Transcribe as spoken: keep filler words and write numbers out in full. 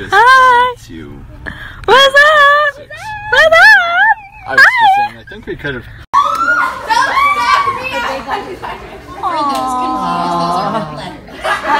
just Hi. To... What's up? Six. What's up? I was Hi. Just saying, I think we could have... Don't stop me! Aww. Those confused, those are letters.